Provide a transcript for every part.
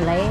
Lấy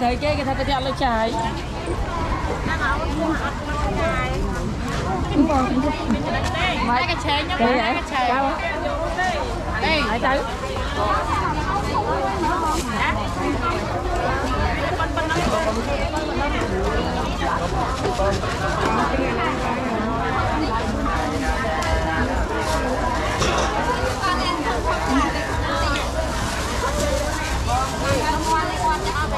thấy cái thằng kia nó chạy. Mấy cái chén nhá, mấy cái chén. Đây, hãy tới. Hãy subscribe cho kênh Ghiền Mì Gõ để không bỏ lỡ những video hấp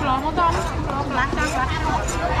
không bỏ lỡ những video hấp dẫn.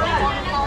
Ghiền Mì Gõ để không bỏ lỡ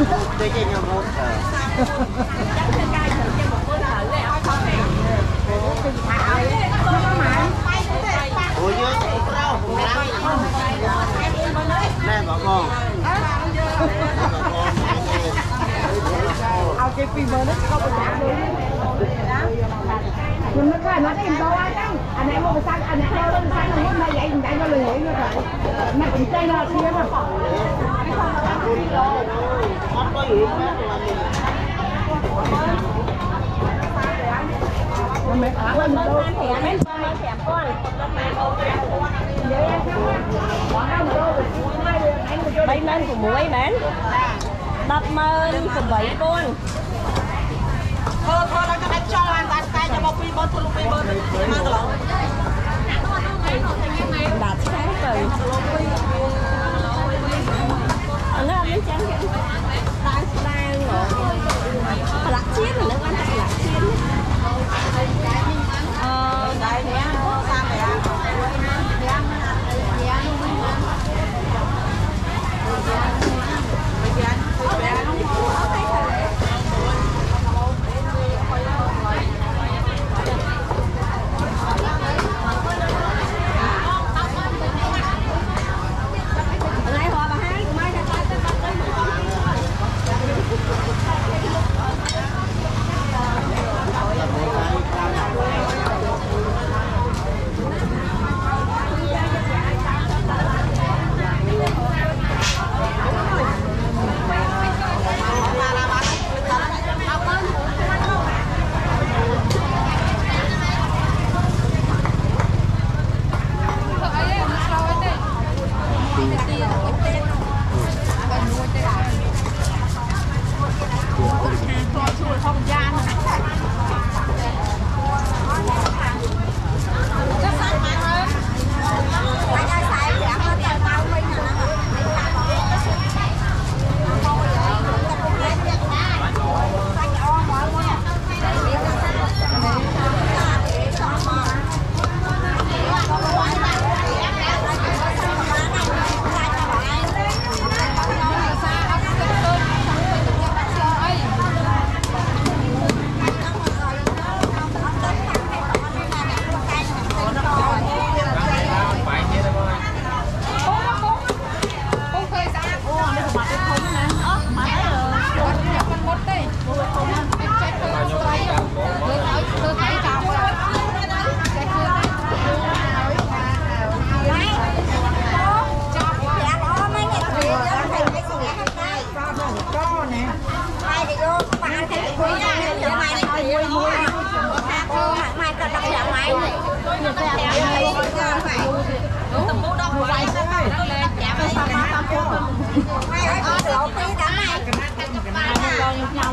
Taking a water. Mấy mến của muối mến đập mơn của bảy con. Thôi thôi nó đánh cho anh ta tay cho một pin bớt thôi một pin bớt mang rồi. Đặt sáng từ. Anh nó lấy chén vậy. Đang đang rồi. Lạc chiên rồi anh ta lạc chiên. Đây nè, sang này à.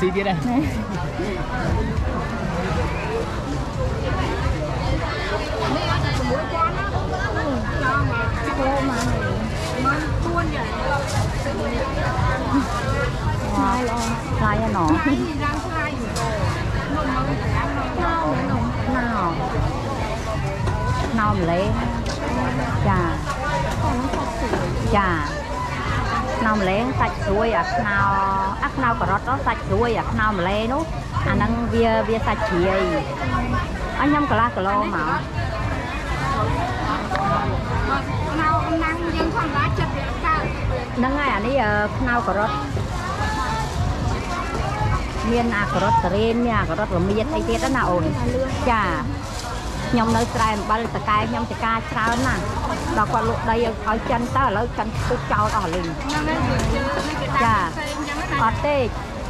Xí tiết đây. Sai à nó. Nào. Nào lấy. Chà. Chà. Nào lấy sạch đuôi à nào. Nào cà rốt nó sạch đuôi à, nào mà lê nó anh ăn bia sạch chị ấy anh nhâm cà la cà lô mà đang ngay anh ấy nào cà rốt miên à cà rốt tren nha cà rốt là miên tây tiết đó nào ổn chả nhom nơi trai ba lần tay nhom tay ca sao nè và qua lúc đây ở chân ta ở lối chân tôi trao đỏ liền chả ở đây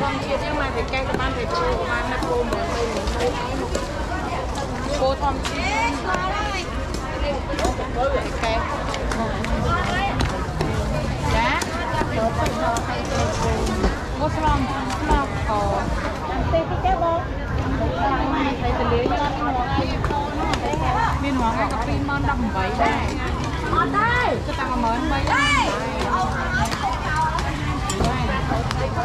con kia nhưng mà phải cây của ban phải cô ban nó cô mà cô thầm đá cô xong nó có tê cái bông phải từ lưới cho nó miền hoàng cái cà phê non đậm vậy đây đây cho tao mà mến vậy đây. Hãy subscribe cho kênh Ghiền Mì Gõ để không bỏ lỡ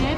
thế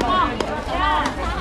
Con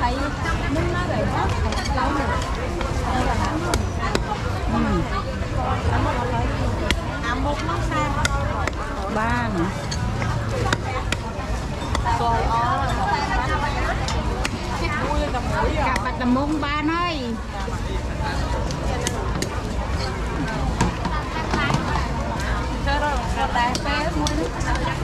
thấy mình nói vậy đó lâu rồi một món xa ba nữa rồi cặp bạch tầm mông ba nơi chơi rồi chơi đá bé mua nước con đó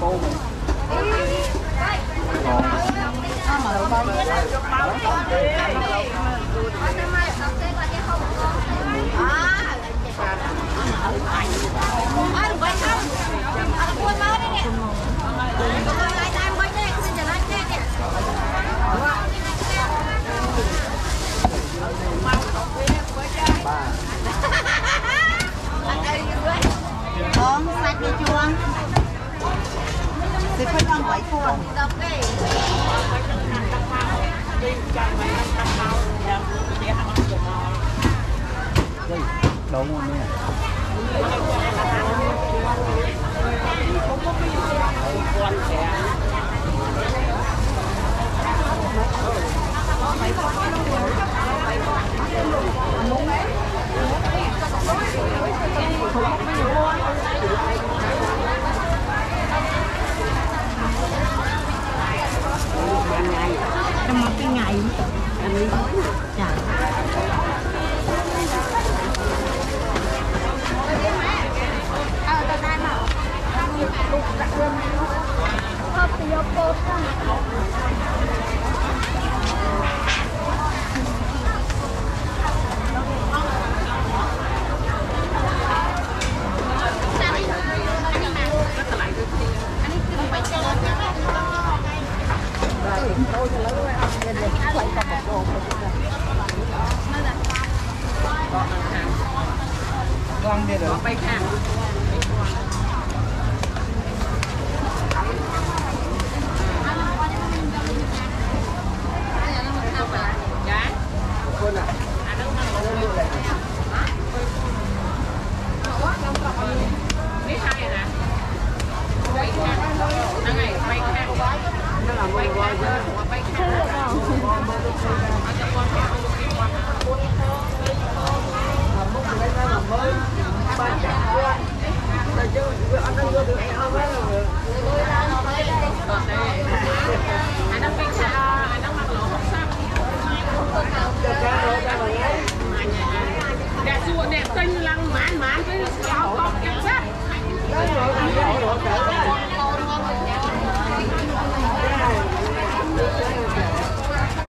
cô mình. Còn con sạch đi chuông thì phải con quậy cuồng đâu mua nè con đi được bay khang nó là quay qua chứ, quay khác.